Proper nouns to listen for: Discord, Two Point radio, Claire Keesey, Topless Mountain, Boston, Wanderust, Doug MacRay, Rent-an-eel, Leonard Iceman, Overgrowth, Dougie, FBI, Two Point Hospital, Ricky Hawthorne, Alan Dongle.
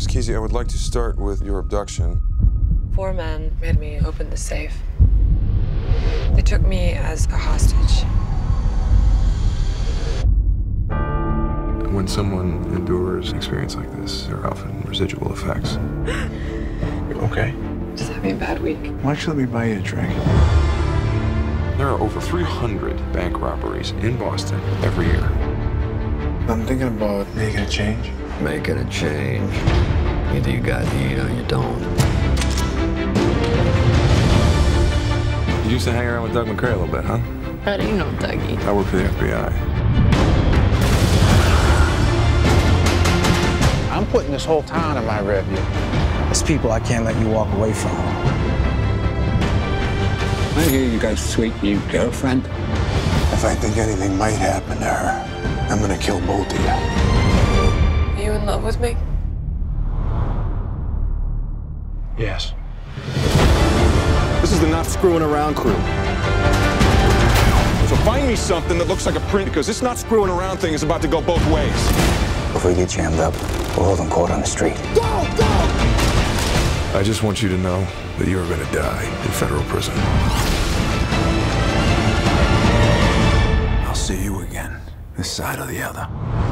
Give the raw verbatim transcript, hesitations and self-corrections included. Miss Keesey, I would like to start with your abduction. Four men made me open the safe. They took me as a hostage. When someone endures an experience like this, there are often residual effects. Okay. Just having a bad week. Why should we buy you a drink? There are over three hundred bank robberies in Boston every year. I'm thinking about making a change. Making a change. Either you got the or you don't. You used to hang around with Doug MacRay a little bit, huh? How do you know Dougie? I work for the F B I. I'm putting this whole town in my rear view. It's people I can't let you walk away from. I hear you got a sweet new girlfriend. If I think anything might happen to her, I'm gonna kill both of you. Are you in love with me? Yes. This is the not screwing around crew. So find me something that looks like a print, because this not screwing around thing is about to go both ways. If we get jammed up, we'll hold them caught on the street. Go! Go! I just want you to know that you're going to die in federal prison. I'll see you again, this side or the other.